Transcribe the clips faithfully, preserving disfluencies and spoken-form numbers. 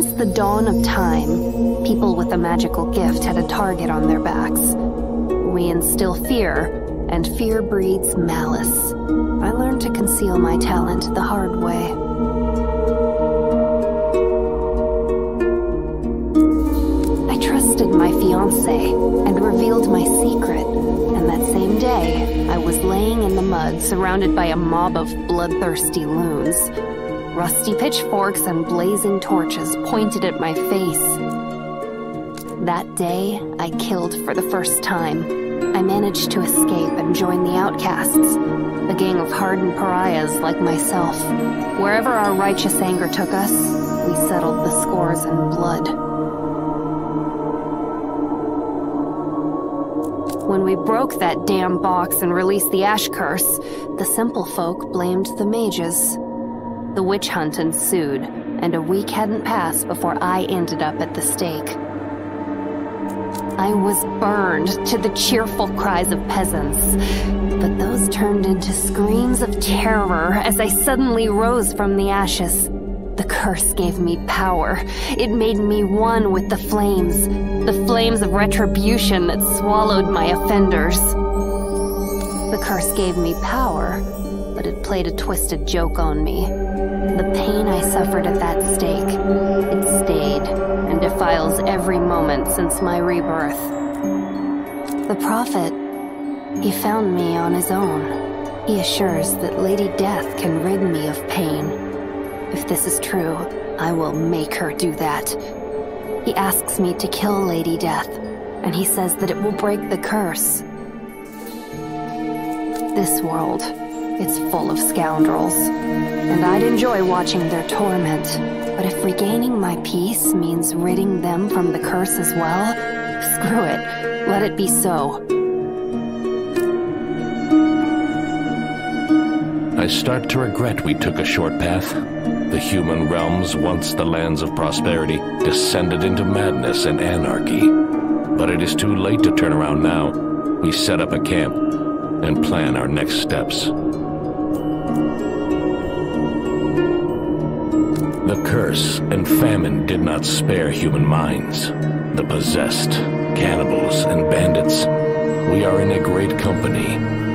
Since the dawn of time, people with a magical gift had a target on their backs. We instill fear, and fear breeds malice. I learned to conceal my talent the hard way. I trusted my fiancé and revealed my secret, and that same day, I was laying in the mud surrounded by a mob of bloodthirsty loons. Rusty pitchforks and blazing torches pointed at my face. That day, I killed for the first time. I managed to escape and join the outcasts, a gang of hardened pariahs like myself. Wherever our righteous anger took us, we settled the scores in blood. When we broke that damn box and released the Ash Curse, the simple folk blamed the mages. The witch hunt ensued, and a week hadn't passed before I ended up at the stake. I was burned to the cheerful cries of peasants, but those turned into screams of terror as I suddenly rose from the ashes. The curse gave me power. It made me one with the flames, the flames of retribution that swallowed my offenders. The curse gave me power, but it played a twisted joke on me. The pain I suffered at that stake, it stayed and defiles every moment since my rebirth. The Prophet, he found me on his own. He assures that Lady Death can rid me of pain. If this is true, I will make her do that. He asks me to kill Lady Death, and he says that it will break the curse. This world, it's full of scoundrels, and I'd enjoy watching their torment. But if regaining my peace means ridding them from the curse as well, screw it. Let it be so. I start to regret we took a short path. The human realms, once the lands of prosperity, descended into madness and anarchy. But it is too late to turn around now. We set up a camp and plan our next steps. The curse and famine did not spare human minds. The possessed, cannibals, and bandits. We are in a great company.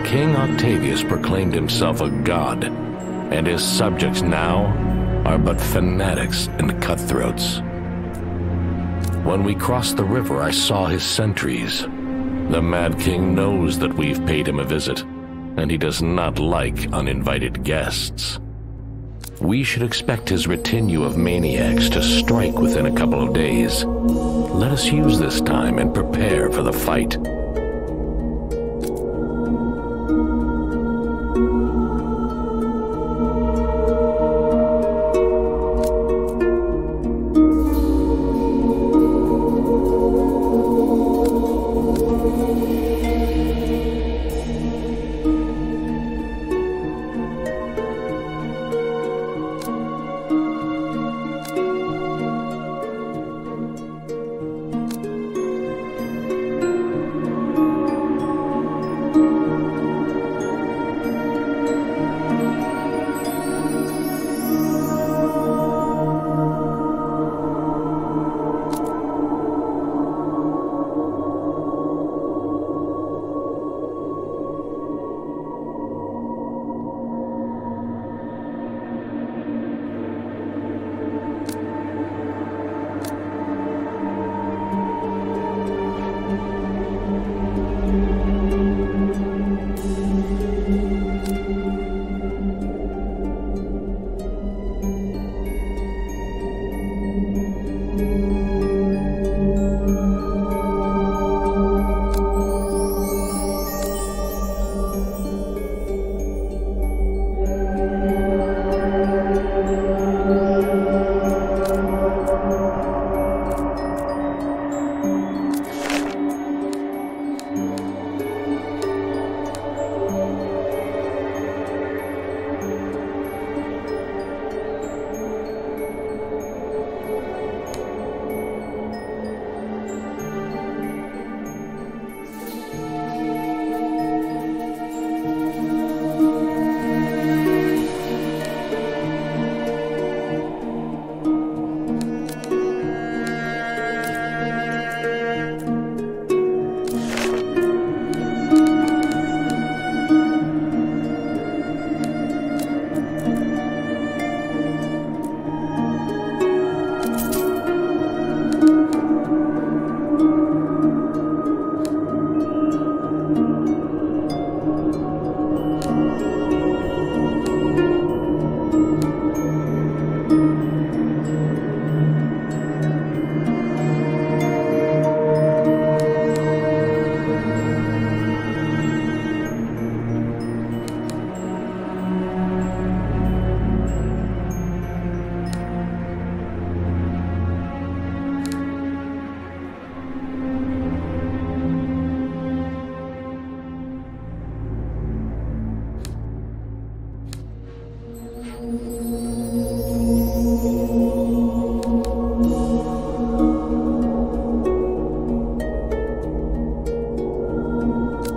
King Octavius proclaimed himself a god, and his subjects now are but fanatics and cutthroats. When we crossed the river, I saw his sentries. The Mad King knows that we've paid him a visit, and he does not like uninvited guests. We should expect his retinue of maniacs to strike within a couple of days. Let us use this time and prepare for the fight.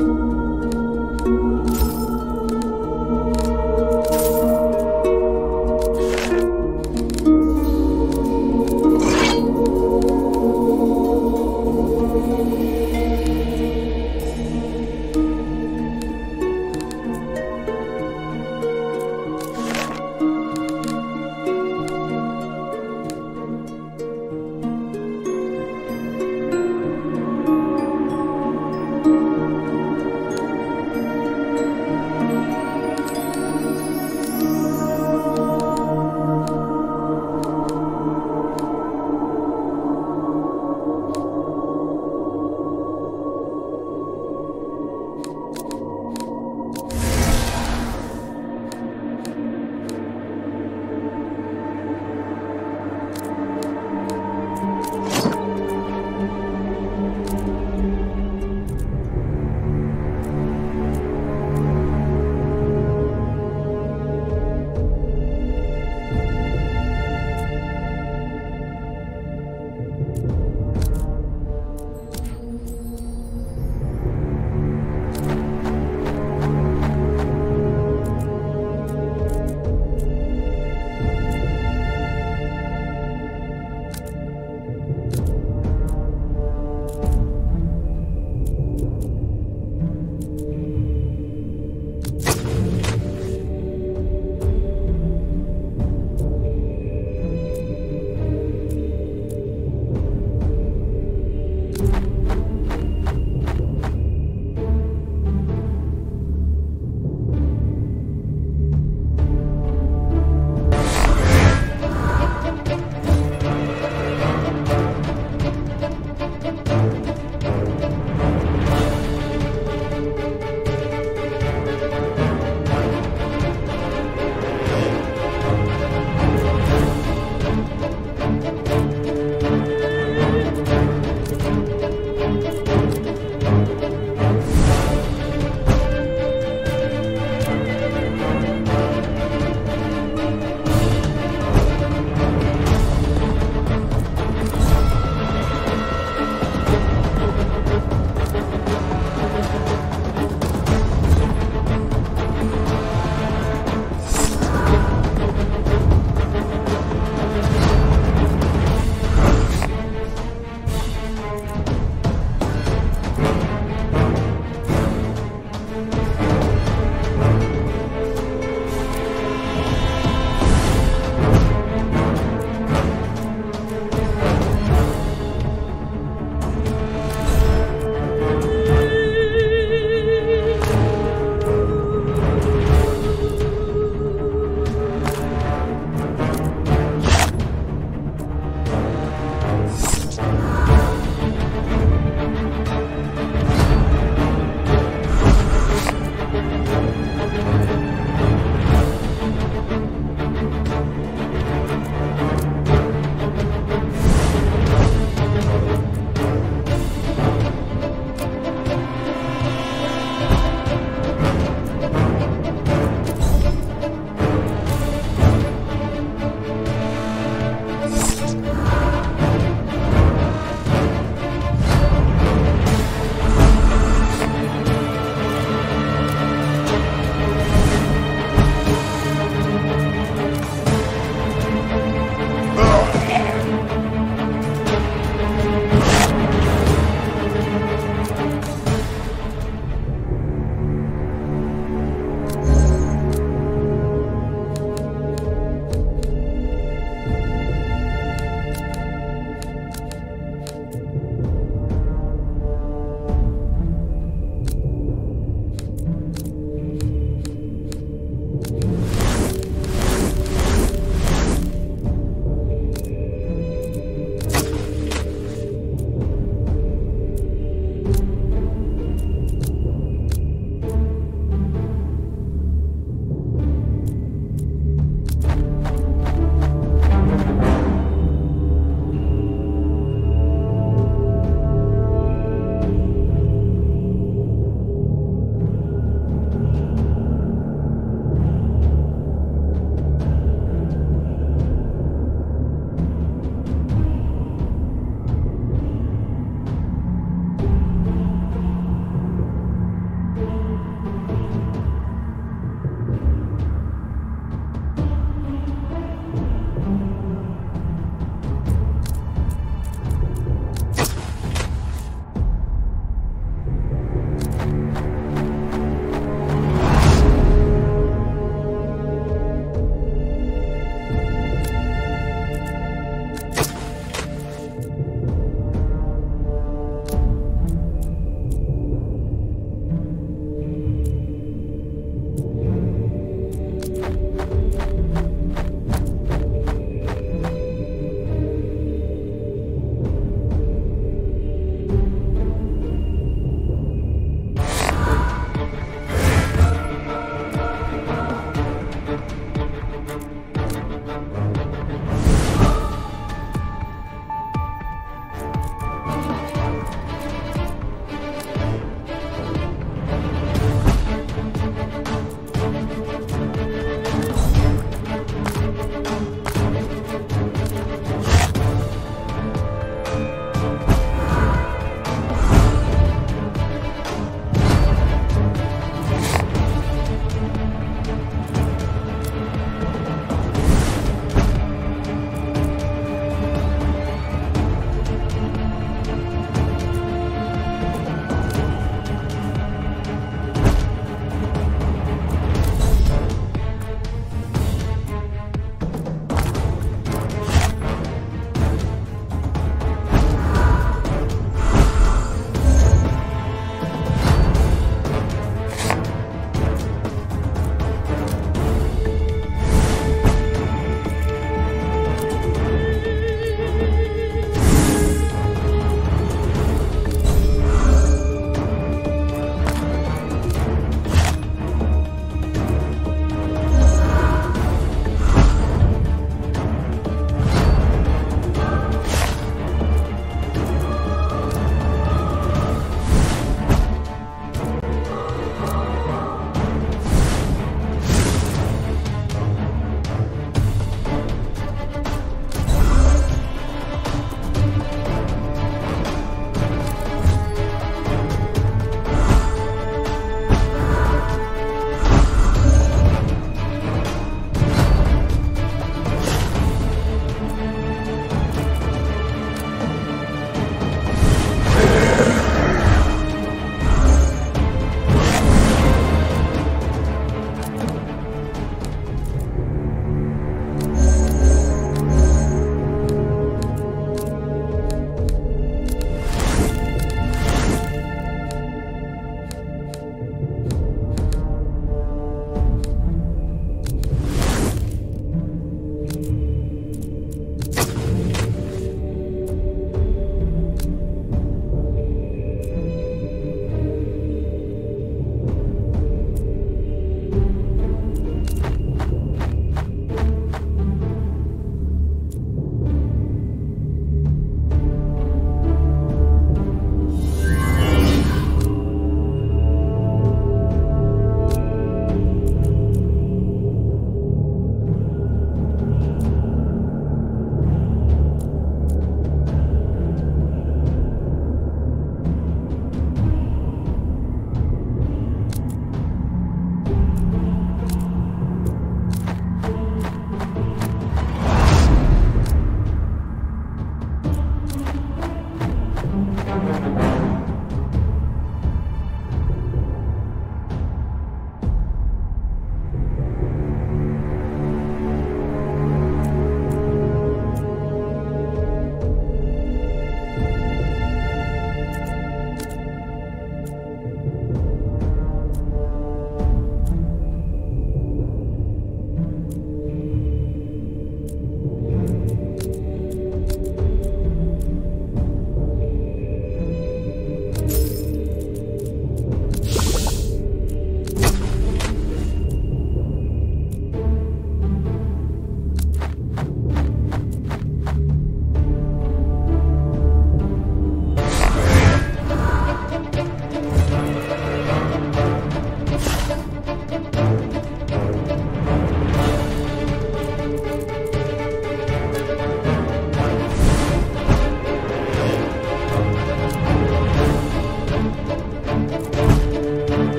you.